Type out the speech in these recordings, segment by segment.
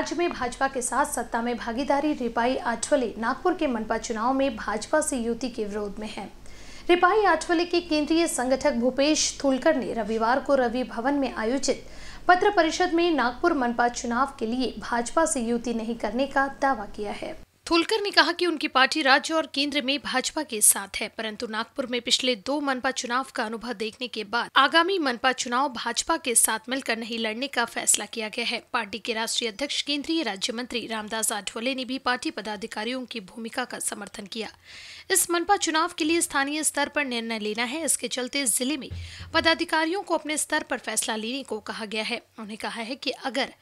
राज्य में भाजपा के साथ सत्ता में भागीदारी। रिपाई आठवले नागपुर के मनपा चुनाव में भाजपा से युति के विरोध में है। रिपाई आठवले के केंद्रीय संगठक भूपेश ठोलकर ने रविवार को रवि भवन में आयोजित पत्र परिषद में नागपुर मनपा चुनाव के लिए भाजपा से युति नहीं करने का दावा किया है। ठोलकर ने कहा कि उनकी पार्टी राज्य और केंद्र में भाजपा के साथ है, परंतु नागपुर में पिछले 2 मनपा चुनाव का अनुभव देखने के बाद आगामी मनपा चुनाव भाजपा के साथ मिलकर नहीं लड़ने का फैसला किया गया है। पार्टी के राष्ट्रीय अध्यक्ष केंद्रीय राज्य मंत्री रामदास आठवले ने भी पार्टी पदाधिकारियों की भूमिका का समर्थन किया। इस मनपा चुनाव के लिए स्थानीय स्तर पर निर्णय लेना है। इसके चलते जिले में पदाधिकारियों को अपने स्तर पर फैसला लेने को कहा गया है। उन्हें कहा है कि अगर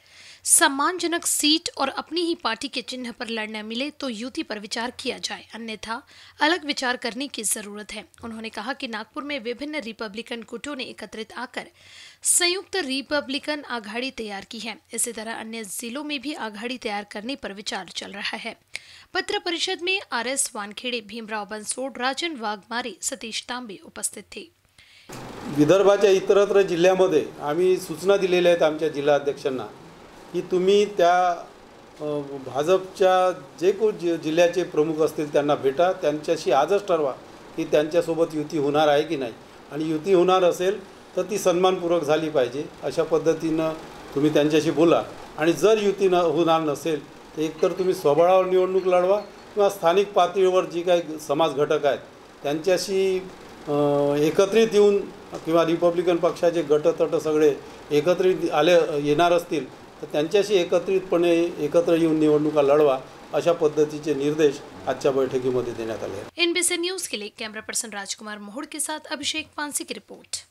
सम्मानजनक सीट और अपनी ही पार्टी के चिन्ह पर लड़ना मिले तो युति पर विचार किया जाए, अन्यथा अलग विचार करने की जरूरत है। उन्होंने कहा कि नागपुर में विभिन्न रिपब्लिकन गुटों ने एकत्रित आकर संयुक्त रिपब्लिकन आघाड़ी तैयार की है। इसी तरह अन्य जिलों में भी आघाड़ी तैयार करने पर विचार चल रहा है। पत्र परिषद में RS वानखेड़े, भीमराव बंसोड़, राजन वाघमारे, सतीश तांबे उपस्थित थे। विदर्भाच्या इतरत्र जिल्ह्यामध्ये आम्ही सूचना दिलेल्या आहेत आमच्या जिल्हा अध्यक्षांना की तुम्ही त्या भाजपच्या जे कोण जिल्ह्याचे प्रमुख असतील त्यांना भेटा, त्यांच्याशी आजच ठरवा की त्यांच्यासोबत युती होणार आहे की नाही, आणि युती होणार असेल तर ती सन्मानपूर्वक झाली पाहिजे, अशा पद्धतीनं तुम्ही त्यांच्याशी बोला। आणि जर युती होणार नसेल तर एकतर तुम्ही स्वबळावर निवडणूक लढवा किंवा स्थानिक पातळीवर जी काही समाज घटक आहेत त्यांच्याशी एकत्रित येऊन किंवा रिपब्लिकन पक्षाचे गटतट सगळे एकत्रित आले येणार असतील तर त्यांच्याशी एकत्रितपणे एकत्र येऊन निवडणूक लढवा, अशा पद्धतीचे निर्देश आजच्या बैठकीमध्ये देण्यात आले आहेत। NBC न्यूज के लिए कैमरा पर्सन राजकुमार मोहड़ के साथ अभिषेक पानसी की रिपोर्ट।